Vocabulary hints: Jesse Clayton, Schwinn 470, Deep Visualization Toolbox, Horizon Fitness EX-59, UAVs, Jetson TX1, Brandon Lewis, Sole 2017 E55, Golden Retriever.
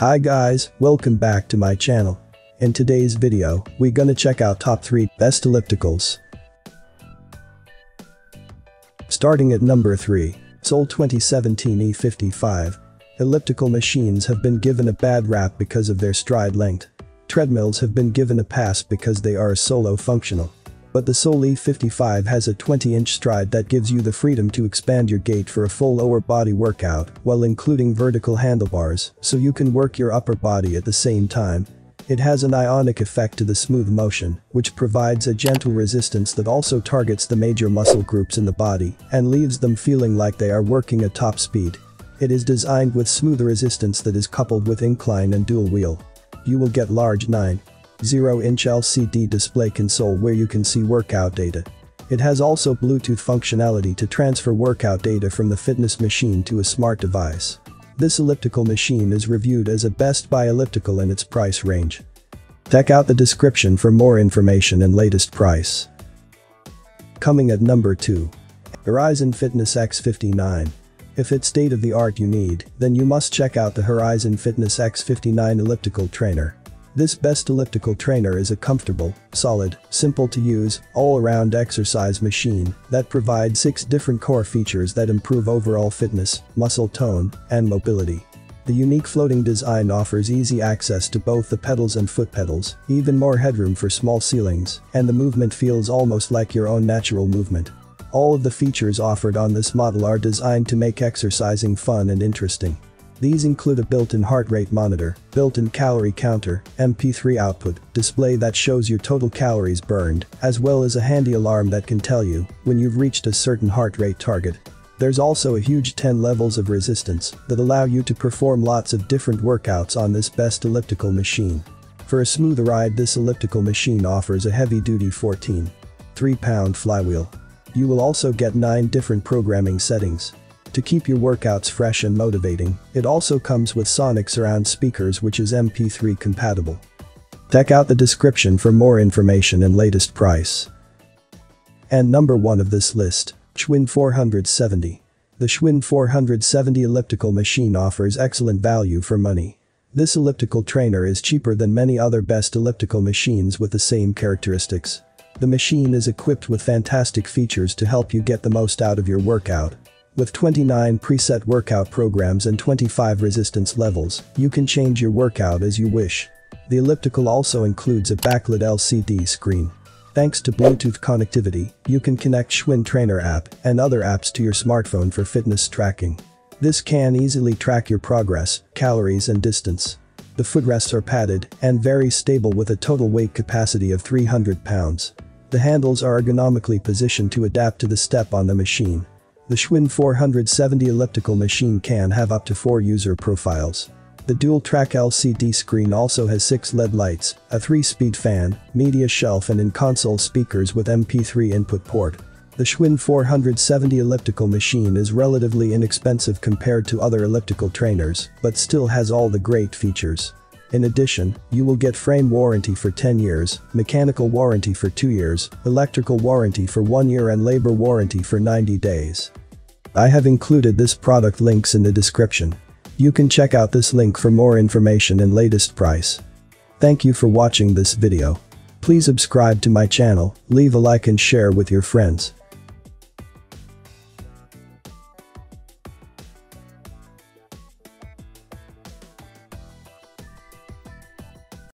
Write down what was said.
Hi guys, welcome back to my channel. In today's video, we gonna check out top 3 best ellipticals. Starting at number 3, Sole 2017 E55. Elliptical machines have been given a bad rap because of their stride length. Treadmills have been given a pass because they are solo functional. But the Sole E55 has a 20-inch stride that gives you the freedom to expand your gait for a full lower body workout while including vertical handlebars so you can work your upper body at the same time. It has an ionic effect to the smooth motion, which provides a gentle resistance that also targets the major muscle groups in the body and leaves them feeling like they are working at top speed. It is designed with smooth resistance that is coupled with incline and dual wheel. You will get large 9.0-inch LCD display console where you can see workout data. It has also Bluetooth functionality to transfer workout data from the fitness machine to a smart device. This elliptical machine is reviewed as a Best Buy elliptical in its price range. Check out the description for more information and latest price. Coming at number 2. Horizon Fitness EX-59. If it's state-of-the-art you need, then you must check out the Horizon Fitness EX-59 elliptical trainer. This best elliptical trainer is a comfortable, solid, simple to use, all-around exercise machine that provides 6 different core features that improve overall fitness, muscle tone, and mobility. The unique floating design offers easy access to both the pedals and foot pedals, even more headroom for small ceilings, and the movement feels almost like your own natural movement. All of the features offered on this model are designed to make exercising fun and interesting. These include a built-in heart rate monitor, built-in calorie counter, MP3 output, display that shows your total calories burned, as well as a handy alarm that can tell you when you've reached a certain heart rate target. There's also a huge 10 levels of resistance that allow you to perform lots of different workouts on this best elliptical machine. For a smooth ride, this elliptical machine offers a heavy-duty 14.3-pound flywheel. You will also get 9 different programming settings. To keep your workouts fresh and motivating, it also comes with sonic surround speakers which is MP3 compatible. Check out the description for more information and latest price. And number 1 of this list, Schwinn 470. The Schwinn 470 elliptical machine offers excellent value for money. This elliptical trainer is cheaper than many other best elliptical machines with the same characteristics. The machine is equipped with fantastic features to help you get the most out of your workout. With 29 preset workout programs and 25 resistance levels, you can change your workout as you wish. The elliptical also includes a backlit LCD screen. Thanks to Bluetooth connectivity, you can connect Schwinn Trainer app and other apps to your smartphone for fitness tracking. This can easily track your progress, calories and distance. The footrests are padded and very stable with a total weight capacity of 300 pounds. The handles are ergonomically positioned to adapt to the step on the machine. The Schwinn 470 elliptical machine can have up to 4 user profiles. The dual-track LCD screen also has 6 LED lights, a 3-speed fan, media shelf and in-console speakers with MP3 input port. The Schwinn 470 elliptical machine is relatively inexpensive compared to other elliptical trainers, but still has all the great features. In addition, you will get frame warranty for 10 years, mechanical warranty for 2 years, electrical warranty for 1 year and labor warranty for 90 days. I have included this product links in the description. You can check out this link for more information and latest price. Thank you for watching this video. Please subscribe to my channel, leave a like and share with your friends.